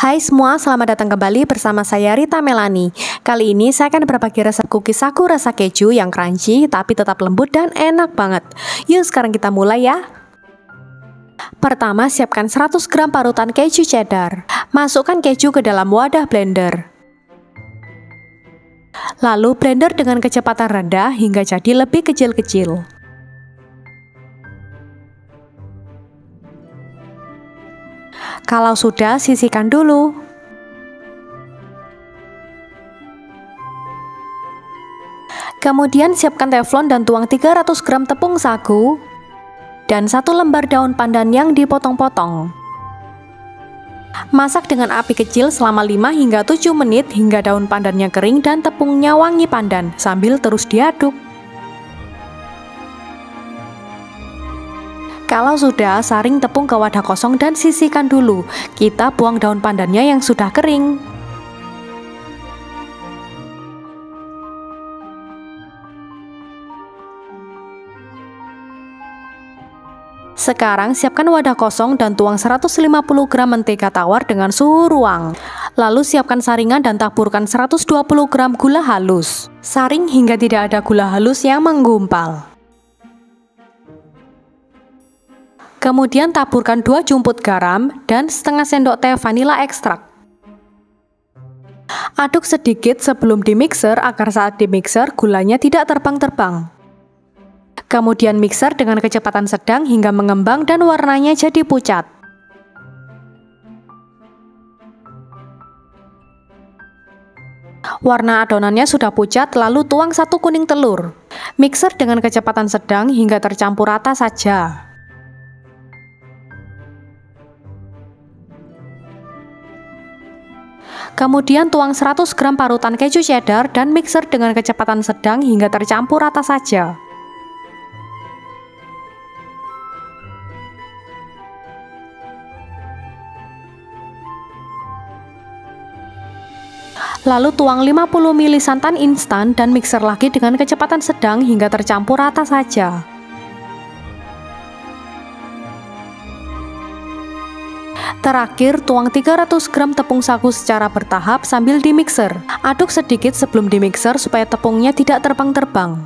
Hai semua, selamat datang kembali bersama saya Rita Melani. Kali ini saya akan berbagi resep cookies saku rasa keju yang crunchy tapi tetap lembut dan enak banget. Yuk sekarang kita mulai ya. Pertama, siapkan 100 gram parutan keju cheddar. Masukkan keju ke dalam wadah blender. Lalu blender dengan kecepatan rendah hingga jadi lebih kecil-kecil. Kalau sudah, sisihkan dulu. Kemudian siapkan teflon dan tuang 300 gram tepung sagu dan 1 lembar daun pandan yang dipotong-potong. Masak dengan api kecil selama 5 hingga 7 menit hingga daun pandannya kering dan tepungnya wangi pandan, sambil terus diaduk. Kalau sudah, saring tepung ke wadah kosong dan sisihkan dulu. Kita buang daun pandannya yang sudah kering. Sekarang siapkan wadah kosong dan tuang 150 gram mentega tawar dengan suhu ruang. Lalu siapkan saringan dan taburkan 120 gram gula halus. Saring hingga tidak ada gula halus yang menggumpal. Kemudian taburkan 2 jumput garam dan setengah sendok teh vanila ekstrak. Aduk sedikit sebelum dimixer agar saat dimixer gulanya tidak terbang-terbang. Kemudian mixer dengan kecepatan sedang hingga mengembang dan warnanya jadi pucat. Warna adonannya sudah pucat, lalu tuang 1 kuning telur. Mixer dengan kecepatan sedang hingga tercampur rata saja. Kemudian tuang 100 gram parutan keju cheddar dan mixer dengan kecepatan sedang hingga tercampur rata saja. Lalu tuang 50 ml santan instan dan mixer lagi dengan kecepatan sedang hingga tercampur rata saja. Terakhir, tuang 300 gram tepung sagu secara bertahap sambil dimixer. Aduk sedikit sebelum dimixer supaya tepungnya tidak terbang-terbang.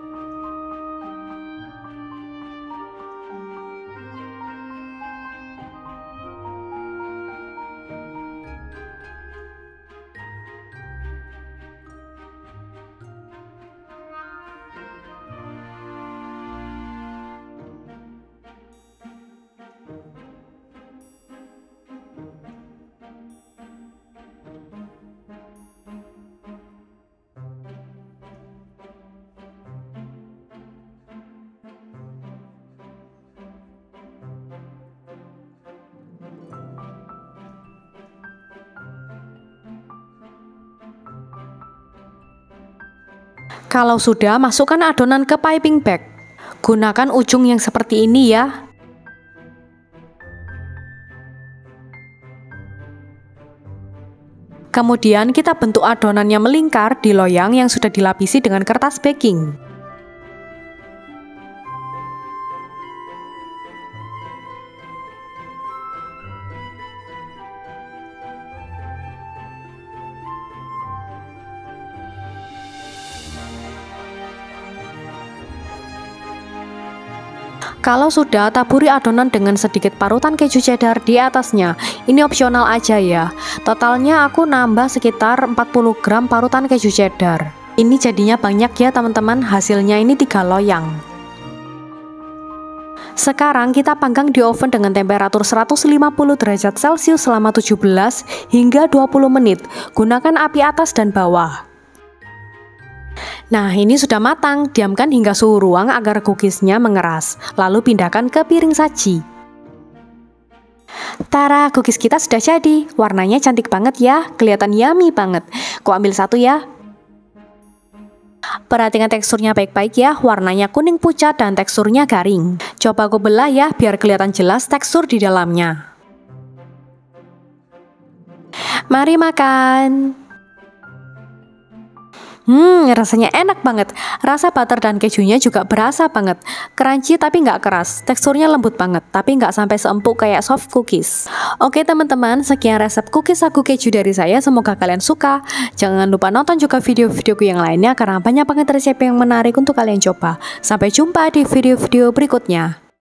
Kalau sudah, masukkan adonan ke piping bag. Gunakan ujung yang seperti ini ya. Kemudian kita bentuk adonannya melingkar di loyang yang sudah dilapisi dengan kertas baking. Kalau sudah, taburi adonan dengan sedikit parutan keju cheddar di atasnya. Ini opsional aja ya. Totalnya aku nambah sekitar 40 gram parutan keju cheddar. Ini jadinya banyak ya teman-teman, hasilnya ini 3 loyang. Sekarang kita panggang di oven dengan temperatur 150 derajat Celcius selama 17 hingga 20 menit. Gunakan api atas dan bawah. Nah, ini sudah matang. Diamkan hingga suhu ruang agar cookiesnya mengeras. Lalu pindahkan ke piring saji. Tara, cookies kita sudah jadi. Warnanya cantik banget ya, kelihatan yummy banget. Ku ambil 1 ya. Perhatikan teksturnya baik-baik ya. Warnanya kuning pucat dan teksturnya garing. Coba aku belah ya, biar kelihatan jelas tekstur di dalamnya. Mari makan. Rasanya enak banget. Rasa butter dan kejunya juga berasa banget. Crunchy tapi nggak keras. Teksturnya lembut banget, tapi nggak sampai seempuk kayak soft cookies. Oke teman-teman, sekian resep cookies sagu keju dari saya. Semoga kalian suka. Jangan lupa nonton juga video-videoku yang lainnya, karena banyak banget resep yang menarik untuk kalian coba. Sampai jumpa di video-video berikutnya.